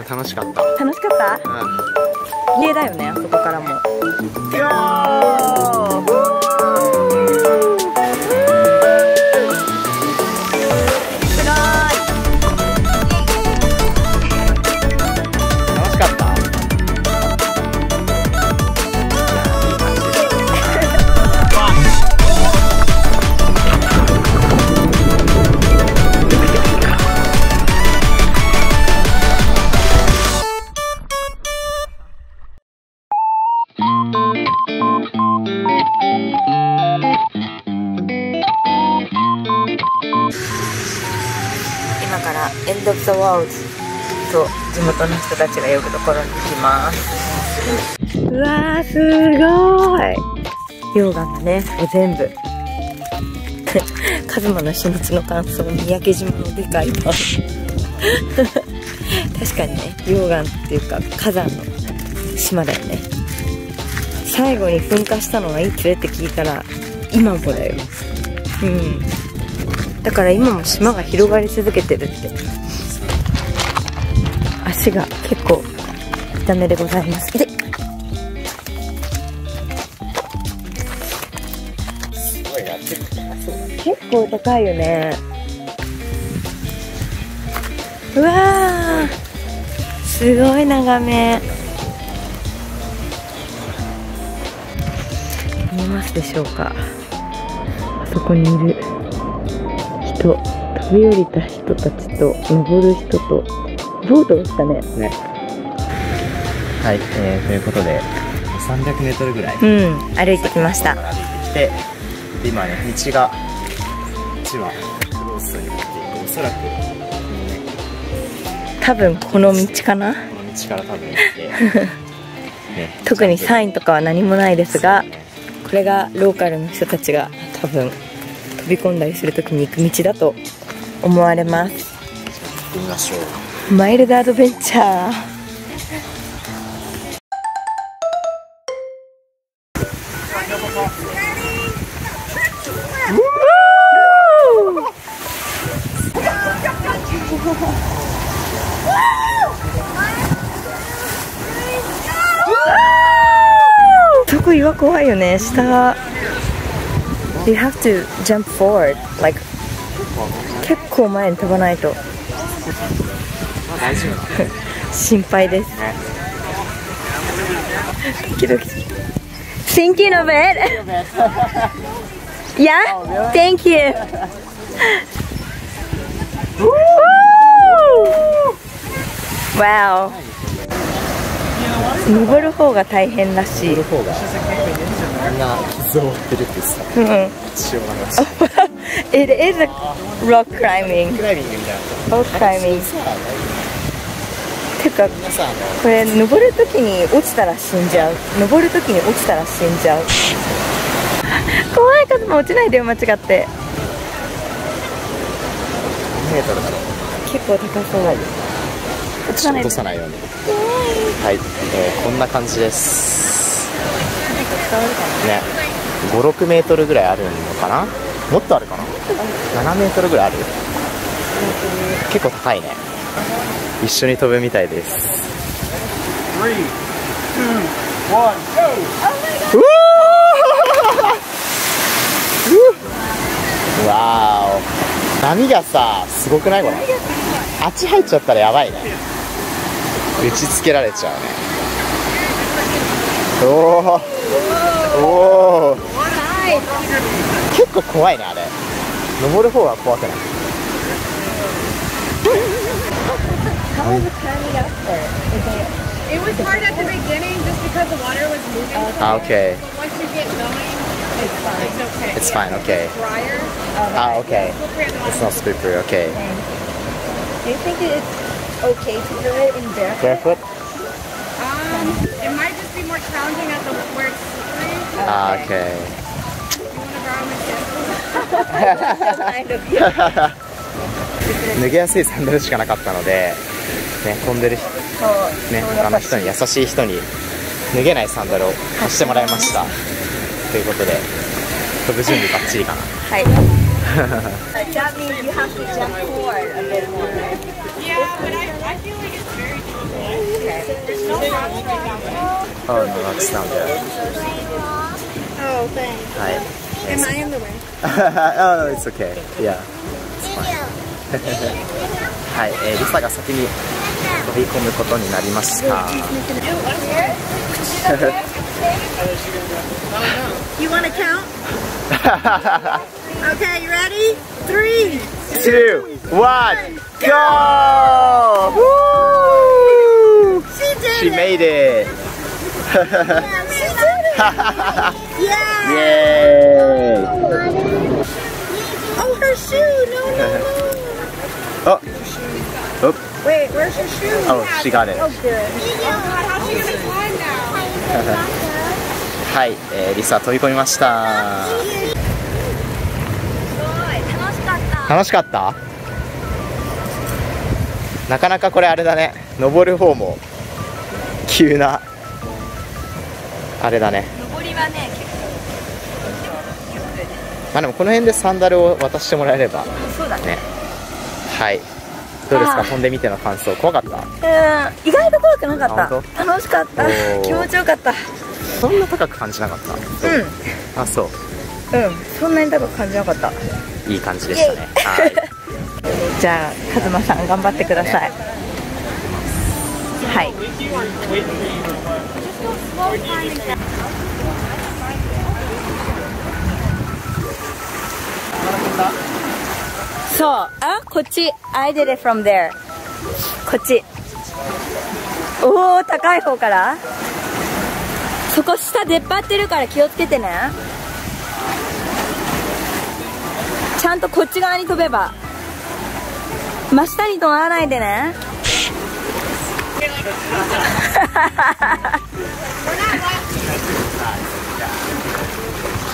楽しかった。楽しかった？うん。家だよね、あそこからも。いやー。エンド・オブ・ザ・ワールドと地元の人たちがよくところに来ます。うわー、すごーい。溶岩がね、全部カズマの初日の感想、三宅島のでかいパン確かにね、溶岩っていうか火山の島だよね。最後に噴火したのはいつって聞いたら今もだよ。うん、だから今も島が広がり続けてるって。足が結構痛めでございます。で、すごいな、結構高いよね。うわー、すごい眺め。見えますでしょうか、あそこにいると飛び降りた人たちと登る人とボートでしたね。はい、ということで300メートルぐらい、歩いてきました。歩いてきて、で今ね、道が千葉クロースになっていて、おそらく、多分この道かな。この道から多分行ってね、特にサインとかは何もないですが、これがローカルの人たちが多分飛び込んだりするときに行く道だと思われます。行ってみましょう。マイルドアドベンチャー。特に岩怖いよね、下が。You have to jump forward, like, 結構前に飛ばないと心配です。Thinking of it? Yeah? Thank you! Wow! 登る方が大変らしい。It is a rock climbing. てか、これ登るときに落ちたら死んじゃう。怖い。カズマ落ちないでよ、間違って。結構高そうだよ。落とさないように。はい、こんな感じです。ね。5、6メートルぐらいあるのかな。もっとあるかな。7メートルぐらいある。結構高いね。一緒に飛ぶみたいです。3、2、1、GO！ うわー、波がさ、すごくないこれ。あっち入っちゃったらやばいね。打ちつけられちゃうね。おお。おお。結構怖いね、あれ。登る方が怖くない？あ、OK。It's fine, OK。あ、OK。It's not slippery, OK。Do you think it's okay to do it in barefoot? It might just be more challenging at the where it's slippery. Ah, OK。脱げやすいサンダルしかなかったので、ね、飛んでる人、ね、あの人に、優しい人に脱げないサンダルを貸してもらいました。ということで、飛ぶ準備バッチリかな。はい。Oh no, that's not good. Oh, thanks. Hi. Am I in the way? Oh, it's okay. Yeah. It's fine. はい、リサが先に飛び込むことになりました。You wanna count? Okay, you ready? 3, 2, 1, go! Woo! She made it. Yay! Oh, her shoe! No, no, no! Oh. Oh. Wait, where's your shoe? Oh, she got it. Oh, good. How's she gonna climb now? はい、リサ飛び込みました。すごい、楽しかった。楽しかった？なかなかこれあれだね。登る方も急なあれだね。登りはね、結構。まあでもこの辺でサンダルを渡してもらえれば。そうだね。はい、どうですか、飛んでみての感想、怖かった？うん、意外と怖くなかった。楽しかった。気持ちよかった。そんな高く感じなかった。うん。あ、そう。うん、そんなに高く感じなかった。いい感じでしたね。はい。じゃあ、カズマさん頑張ってください。はい。そう、あ、こっち、I did it from there。こっち。おお、高い方から。そこ下出っ張ってるから気をつけてね。ちゃんとこっち側に飛べば。真下に飛ばないでね。す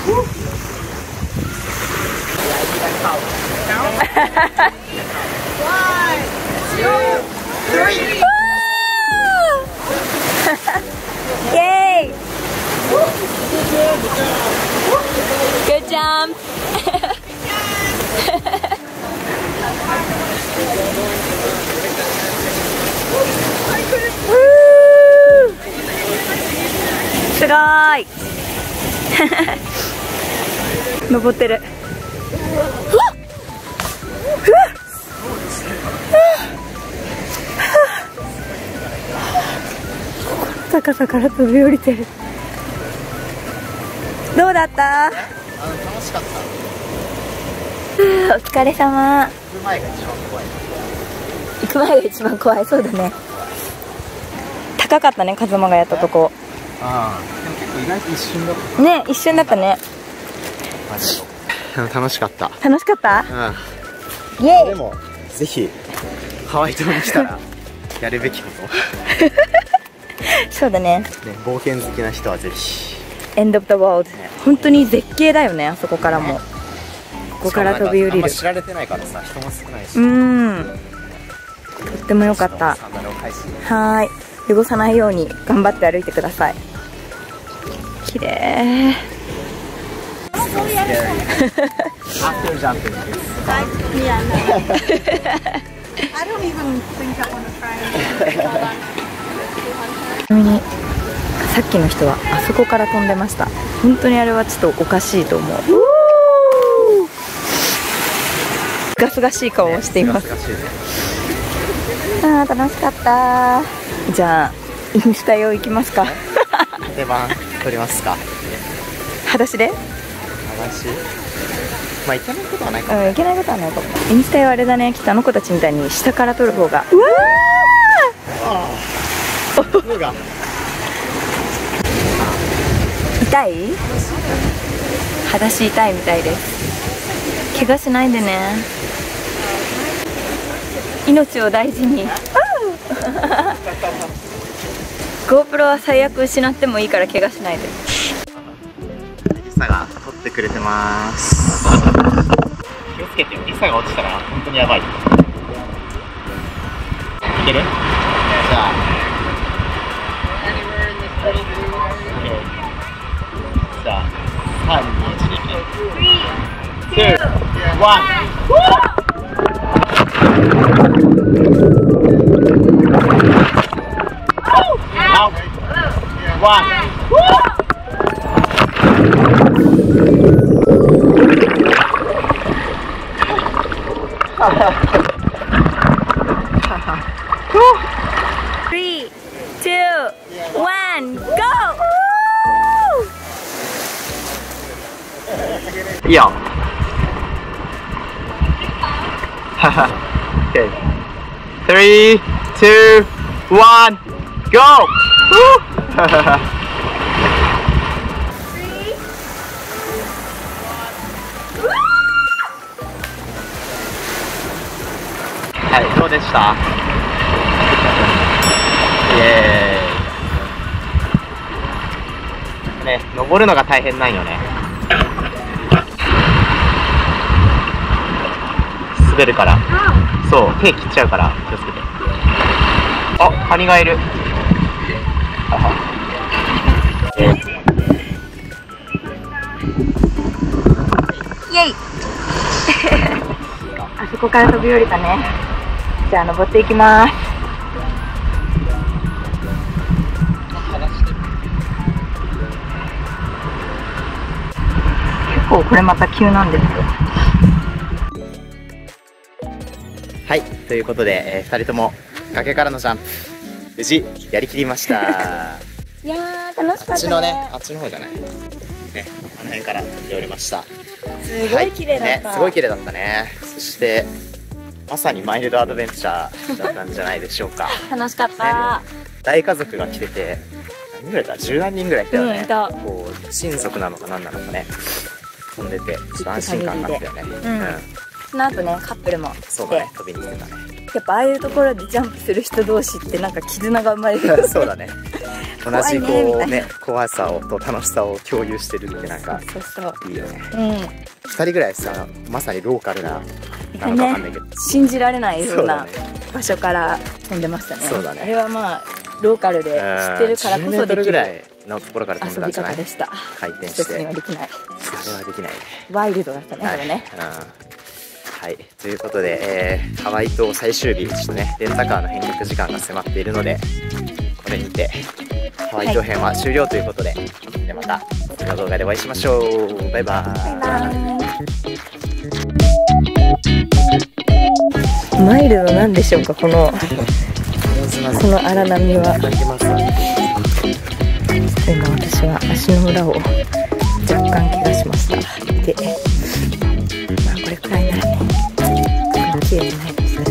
ごーい。登ってる。高さから飛び降りてる。どうだった？あの、楽しかった。お疲れ様。行く前が一番怖い。行く前が一番怖い、そうだね。高かったね、カズマがやったとこ。ああ、でも結構意外と一瞬だった。ね、一瞬だったね。マジで。楽しかった。楽しかった？うん。イエーイ。でもぜひハワイ島に来たらやるべきこと。そうだね。冒険好きな人はぜひ。エンドオブザワールド。本当に絶景だよね、あそこからも。ここから飛び降りる。知られてないからさ、人も少ないし。とっても良かった。はい、汚さないように頑張って歩いてください。綺麗。ちなみにさっきの人はあそこから飛んでました。本当にあれはちょっとおかしいと思う。ガスガシい顔をしています。ああ、楽しかった。じゃあインスタ用行きますか。定番撮りますか。裸足で？裸足。まあいけないことはないかも。うん、いけないことはないかも。インスタ用あれだね。きっとあの子たちみたいに下から撮る方が。うわー。痛い？裸足痛いみたいです。怪我しないでね。命を大事に。GoPro は最悪失ってもいいから怪我しないで。リサが撮ってくれてます。気をつけてよ。リサが落ちたら本当にやばい。いける？じゃあ。3、2、1。One. Yo. Okay. 3, 2, 1, go. Woo! 3, 2, 1. Hey, how was it? Yeah. ね、登るのが大変なんよね。出るから、うん、そう手切っちゃうから気をつけて。あ、カニがいる。イエイ。あそこから飛び降りたね。じゃあ登っていきます。結構これまた急なんですよ。はい、ということで、2人とも崖からのジャンプ無事やりきりました。いやー楽しかったね。あっちの方じゃないね、あの辺から飛び降りました。すごい綺麗だった、はいね、すごい綺麗だったね。そしてまさにマイルドアドベンチャーだったんじゃないでしょうか。楽しかった、ね、大家族が来てて何人ぐらいか10何人ぐらい来たよね、うん、こう親族なのか何なのかね飛んでてちょっと安心感があったよね、うん、うん。その後ね、カップルもそうだね、飛びに来てたね。やっぱああいうところでジャンプする人同士ってなんか絆が生まれてる。そうだね。同じこうね、怖さをと楽しさを共有してるってなんかいいよね。うん。2人ぐらいさ、まさにローカルななんかわかんないけど、信じられないような場所から飛んでましたね。そうだね。あれはまあローカルで知ってるからこそできるのところから飛んだんじゃない？遊び方でした。回転して。あれはできない。あれはできない。ワイルドだったね。はい。うん。はい、ということで、ハワイ島最終日、ちょっとねレンタカーの返却時間が迫っているのでこれにてハワイ島編は終了ということで、はい、でまた次の動画でお会いしましょう。バイバーイ。マイルドなんでしょうか、この荒波は。今私は足の裏を若干怪我しました。でまあこれくらいならね綺麗にないとするそ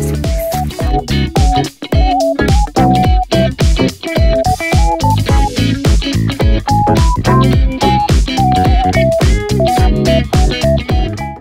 うです。